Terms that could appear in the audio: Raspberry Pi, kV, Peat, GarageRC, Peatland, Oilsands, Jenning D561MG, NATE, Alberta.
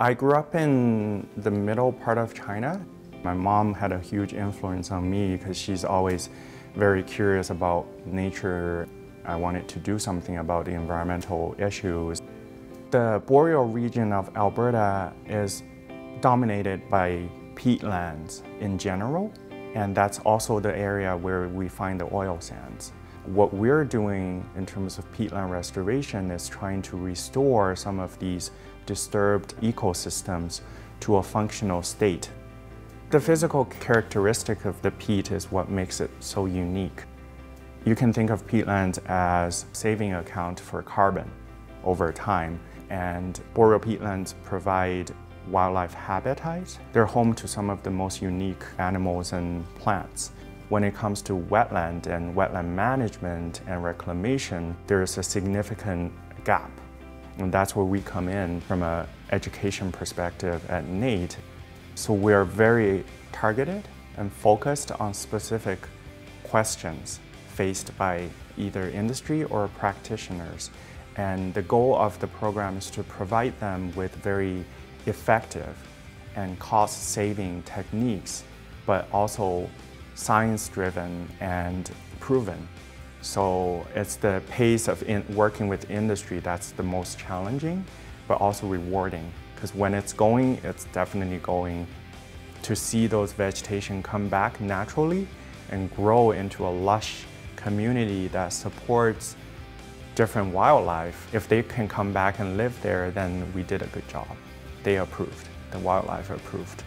I grew up in the middle part of China. My mom had a huge influence on me because she's always very curious about nature. I wanted to do something about the environmental issues. The boreal region of Alberta is dominated by peatlands in general, and that's also the area where we find the oil sands. What we're doing in terms of peatland restoration is trying to restore some of these disturbed ecosystems to a functional state. The physical characteristic of the peat is what makes it so unique. You can think of peatlands as a saving account for carbon over time, and boreal peatlands provide wildlife habitats. They're home to some of the most unique animals and plants. When it comes to wetland and wetland management and reclamation, there is a significant gap. And that's where we come in from an education perspective at NATE. So we're very targeted and focused on specific questions faced by either industry or practitioners. And the goal of the program is to provide them with very effective and cost-saving techniques, but also science-driven and proven. So it's the pace of working with industry that's the most challenging, but also rewarding, because when it's definitely going to see those vegetation come back naturally and grow into a lush community that supports different wildlife. If they can come back and live there, then we did a good job. They approved. The wildlife approved.